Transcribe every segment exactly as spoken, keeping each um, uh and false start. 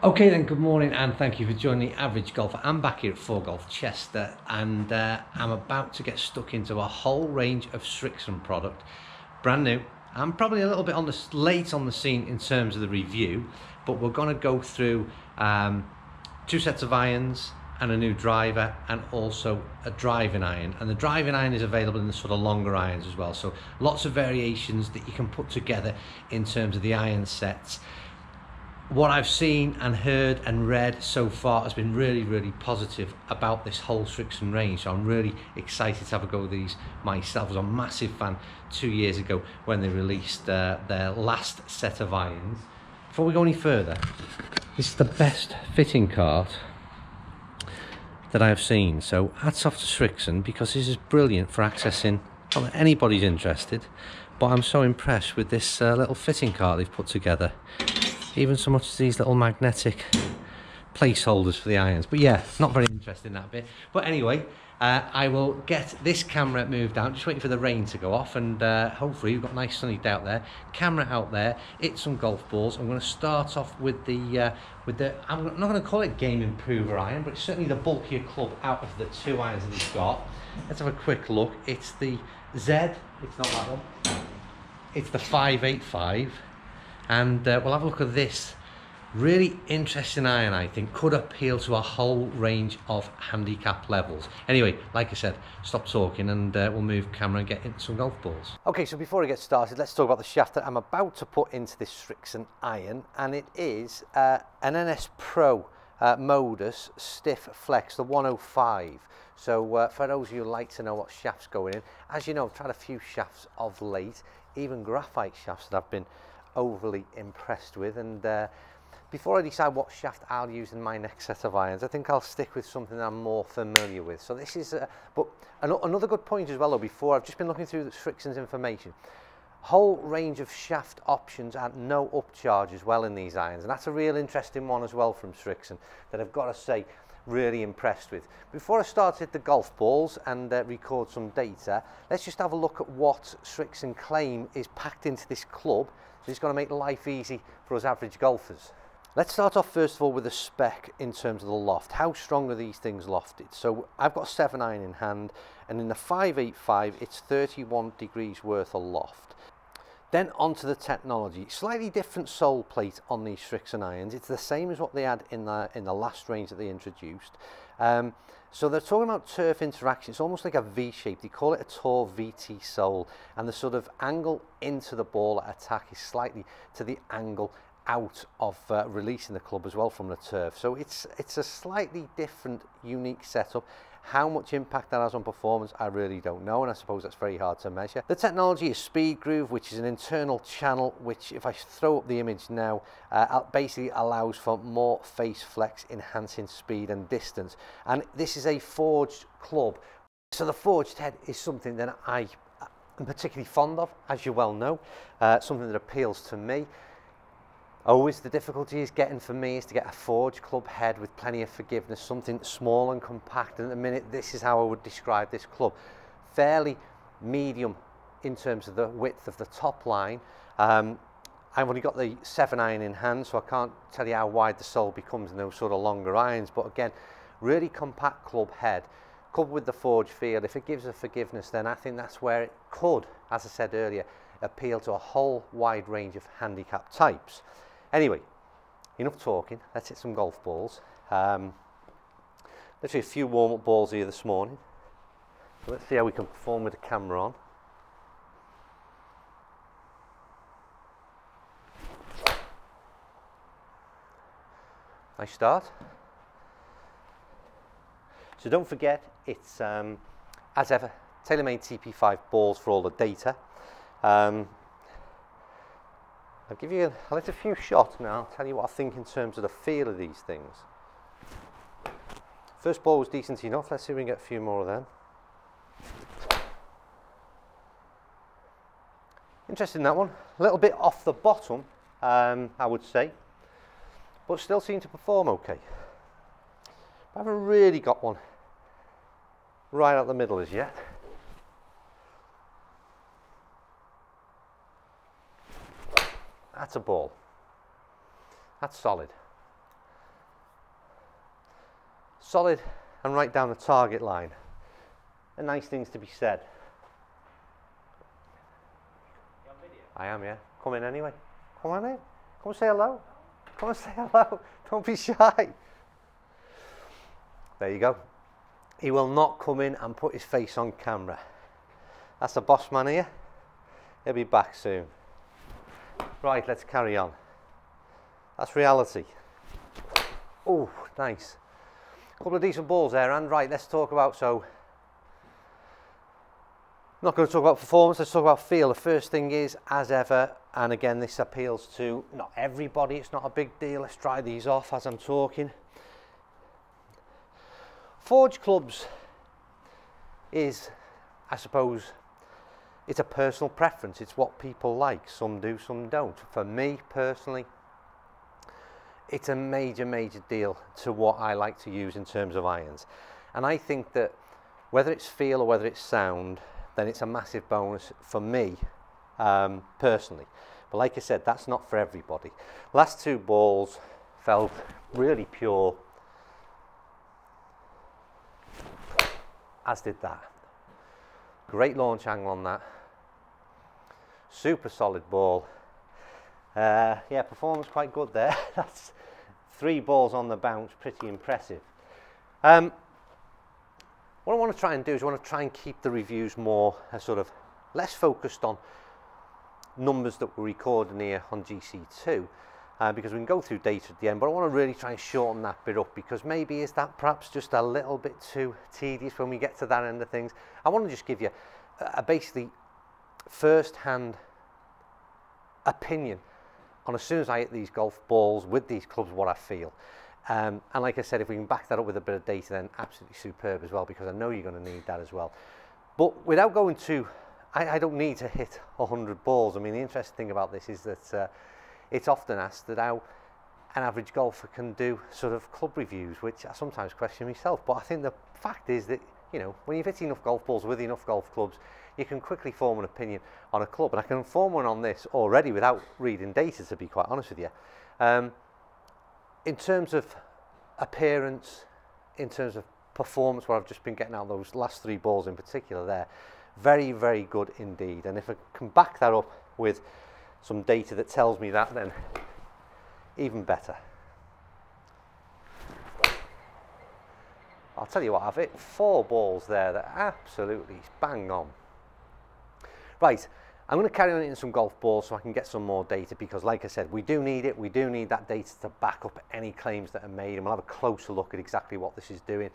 Okay then, good morning and thank you for joining The Average Golfer. I'm back here at Four Golf Chester and uh, I'm about to get stuck into a whole range of Srixon product, brand new. I'm probably a little bit on the, late on the scene in terms of the review, but we're going to go through um, two sets of irons and a new driver and also a driving iron. And the driving iron is available in the sort of longer irons as well, so lots of variations that you can put together in terms of the iron sets. What I've seen and heard and read so far has been really, really positive about this whole Srixon range. So I'm really excited to have a go at these myself. I was a massive fan two years ago when they released uh, their last set of irons. Before we go any further, this is the best fitting cart that I have seen. So hats off to Srixon, because this is brilliant for accessing, well, anybody's interested. But I'm so impressed with this uh, little fitting cart they've put together. Even so much as these little magnetic placeholders for the irons. But yeah, not very interesting, that bit. But anyway, uh, I will get this camera moved out, just waiting for the rain to go off, and uh, hopefully we've got a nice sunny day out there. Camera out there, hit some golf balls. I'm going to start off with the, uh, with the, I'm not going to call it game improver iron, but it's certainly the bulkier club out of the two irons that we've got. Let's have a quick look. It's the Z, it's not that one, it's the five eight five. And uh, we'll have a look at this really interesting iron. I think could appeal to a whole range of handicap levels. Anyway, like I said, stop talking and uh, we'll move camera and get into some golf balls. Okay, so before I get started, let's talk about the shaft that I'm about to put into this Srixon iron, and it is uh, an N S Pro uh, Modus Stiff Flex, the one oh five. So uh, for those of you who like to know what shaft's going in, as you know, I've tried a few shafts of late, even graphite shafts that I've been overly impressed with, and uh, before I decide what shaft I'll use in my next set of irons, I think I'll stick with something I'm more familiar with. So this is, a, but an another good point as well though, before, I've just been looking through the Srixon's information. Whole range of shaft options at no upcharge as well in these irons, and that's a real interesting one as well from Srixon that I've got to say really impressed with. Before I started the golf balls and uh, record some data, let's just have a look at what Srixon claim is packed into this club. So it's going to make life easy for us average golfers. Let's start off first of all with the spec in terms of the loft. How strong are these things lofted? So I've got seven iron in hand, and in the five eight five it's thirty-one degrees worth of loft. Then onto the technology. Slightly different sole plate on these Srixon irons. It's the same as what they had in the, in the last range that they introduced. Um, so they're talking about turf interaction. It's almost like a V-shape. They call it a Tor V T sole. And the sort of angle into the ball at attack is slightly to the angle out of uh, releasing the club as well from the turf. So it's, it's a slightly different, unique setup. How much impact that has on performance, I really don't know, and I suppose that's very hard to measure. The technology is Speed Groove, which is an internal channel, which, if I throw up the image now, uh, basically allows for more face flex, enhancing speed and distance. And this is a forged club. So the forged head is something that I am particularly fond of, as you well know, uh, something that appeals to me. Always the difficulty is getting for me is to get a forged club head with plenty of forgiveness, something small and compact. And at the minute, this is how I would describe this club. Fairly medium in terms of the width of the top line. Um, I've only got the seven iron in hand, so I can't tell you how wide the sole becomes in those sort of longer irons. But again, really compact club head, coupled with the forged feel. If it gives a forgiveness, then I think that's where it could, as I said earlier, appeal to a whole wide range of handicap types. Anyway, enough talking, let's hit some golf balls. Um, literally a few warm-up balls here this morning. So let's see how we can perform with the camera on. Nice start. So don't forget, it's, um, as ever, TaylorMade T P five balls for all the data. Um, I'll give you, I'll let a few shots now, I'll tell you what I think in terms of the feel of these things. First ball was decent enough, let's see if we can get a few more of them. Interesting, that one, a little bit off the bottom, um, I would say, but still seemed to perform okay. I haven't really got one right out the middle as yet. That's a ball. That's solid. solid and right down the target line. Are nice things to be said. You on video? I am, yeah. Come in anyway. Come on in. Come say hello. Come and say hello. Don't be shy. There you go. He will not come in and put his face on camera. That's the boss man here. He'll be back soon. Right, let's carry on. That's reality. Oh, nice. Couple of decent balls there, and right, let's talk about, so, I'm not going to talk about performance, let's talk about feel. The first thing is, as ever, and again, this appeals to not everybody, it's not a big deal. Let's try these off as I'm talking. Forged clubs is, I suppose, it's a personal preference. It's what people like. Some do, some don't. For me, personally, it's a major, major deal to what I like to use in terms of irons. And I think that whether it's feel or whether it's sound, then it's a massive bonus for me, um, personally. But like I said, that's not for everybody. Last two balls felt really pure, as did that. Great launch angle on that. Super solid ball. Uh, yeah, performance quite good there. That's three balls on the bounce, pretty impressive. Um, what I want to try and do is I want to try and keep the reviews more uh, sort of less focused on numbers that we're recording here on G C two, uh, because we can go through data at the end, but I want to really try and shorten that bit up, because maybe is that perhaps just a little bit too tedious when we get to that end of things. I want to just give you a, a basically first-hand opinion on, as soon as I hit these golf balls with these clubs, what I feel. Um, and like I said, if we can back that up with a bit of data, then absolutely superb as well, because I know you're going to need that as well. But without going to, I, I don't need to hit a hundred balls. I mean, the interesting thing about this is that uh, it's often asked that how an average golfer can do sort of club reviews, which I sometimes question myself. But I think the fact is that, you know, when you've hit enough golf balls with enough golf clubs, you can quickly form an opinion on a club. And I can form one on this already without reading data, to be quite honest with you. Um, in terms of appearance, in terms of performance, where I've just been getting out those last three balls in particular there, very, very good indeed. And if I can back that up with some data that tells me that, then even better. I'll tell you what, I've hit four balls there that absolutely bang on. Right, I'm going to carry on in some golf balls so I can get some more data, because like I said, we do need it. We do need that data to back up any claims that are made, and we'll have a closer look at exactly what this is doing.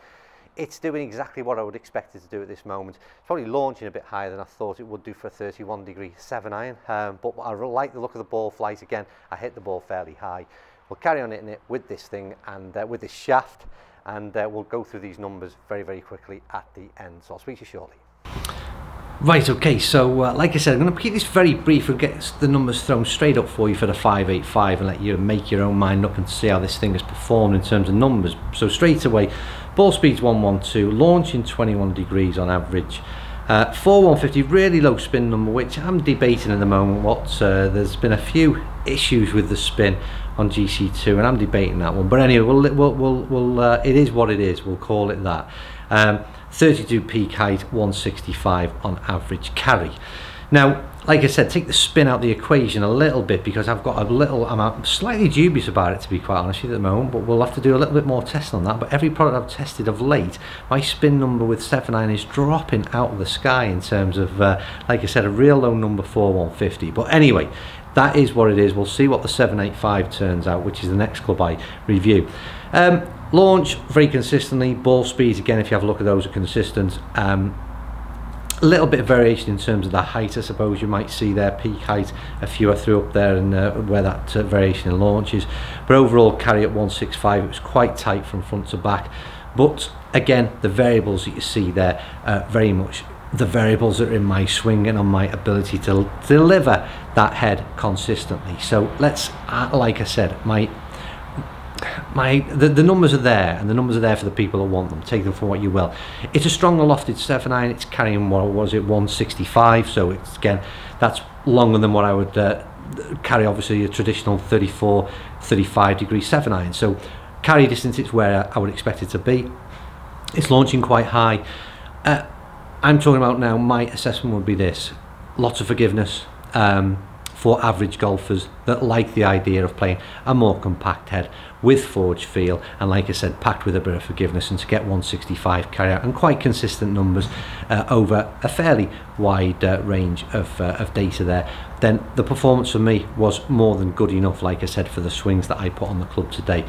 It's doing exactly what I would expect it to do at this moment. It's probably launching a bit higher than I thought it would do for a thirty-one degree seven iron, um, but I like the look of the ball flight. Again, I hit the ball fairly high. We'll carry on hitting it with this thing and uh, with this shaft, and uh, we'll go through these numbers very, very quickly at the end. So I'll speak to you shortly. Right, okay, so uh, like I said, I'm going to keep this very brief and get the numbers thrown straight up for you for the five eight five and let you make your own mind up and see how this thing has performed in terms of numbers. So straight away, ball speed's one one two, launching twenty-one degrees on average. Uh, four one fifty, really low spin number, which I'm debating at the moment what, uh, there's been a few issues with the spin on G C two and I'm debating that one, but anyway, we'll, we'll, we'll, we'll, uh, it is what it is, we'll call it that. Um, thirty-two peak height, one sixty-five on average carry. Now, like I said, take the spin out the equation a little bit, because I've got a little, I'm slightly dubious about it, to be quite honest with you, at the moment, but we'll have to do a little bit more testing on that. But every product I've tested of late, my spin number with seven iron is dropping out of the sky in terms of, uh, like I said, a real low number, four one fifty. But anyway, that is what it is. We'll see what the seven eight five turns out, which is the next club I review. Um, launch, very consistently. Ball speeds, again, if you have a look at those, are consistent. Um, A little bit of variation in terms of the height, I suppose you might see there, peak height, a few I threw up there, and uh, where that uh, variation in launch is. But overall, carry at one sixty-five, it was quite tight from front to back. But again, the variables that you see there are very much the variables that are in my swing and on my ability to deliver that head consistently. So let's, like I said, my My the, the numbers are there, and the numbers are there for the people that want them. Take them for what you will. It's a strong lofted seven iron. It's carrying, what was it, one sixty-five? So it's, again, that's longer than what I would uh, carry, obviously, a traditional thirty-four, thirty-five degree seven iron. So Carry distance, it's where I would expect it to be. It's launching quite high. Uh, I'm talking about now, my assessment would be this. Lots of forgiveness um, for average golfers that like the idea of playing a more compact head with forged feel, and like I said, packed with a bit of forgiveness, and to get one sixty-five carry out and quite consistent numbers uh, over a fairly wide uh, range of, uh, of data there. Then the performance for me was more than good enough, like I said, for the swings that I put on the club today.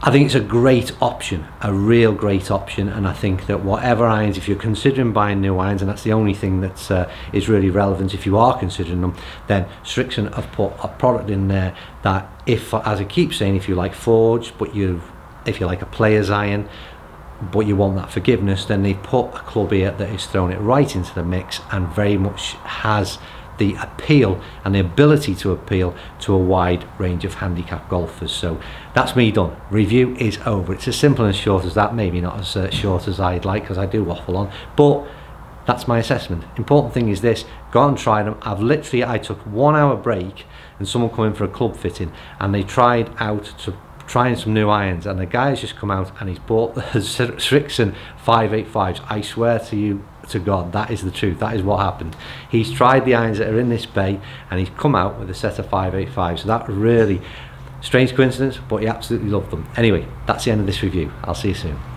I think it's a great option, a real great option, and I think that whatever irons, if you're considering buying new irons, and that's the only thing that uh, is really relevant if you are considering them, then Srixon have put a product in there that, if, as I keep saying, if you like forged, but you, if you like a player's iron, but you want that forgiveness, then they put a club here that is thrown it right into the mix and very much has the appeal and the ability to appeal to a wide range of handicap golfers. So that's me done. Review is over. It's as simple and as short as that. Maybe not as uh, short as I'd like, because I do waffle on, but that's my assessment. Important thing is this: go and try them. I've literally, I took one hour break and someone came in for a club fitting and they tried out to trying some new irons, and the guy has just come out and he's bought the Srixon five eighty-fives. I swear to you, to God, that is the truth. That is what happened. He's tried the irons that are in this bay and he's come out with a set of five eighty-fives. So that really strange coincidence, but he absolutely loved them. Anyway, that's the end of this review. I'll see you soon.